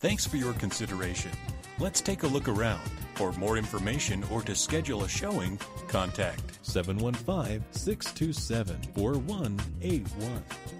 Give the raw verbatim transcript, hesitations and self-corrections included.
Thanks for your consideration. Let's take a look around. For more information or to schedule a showing, contact seven one five, six two seven, four one eight one.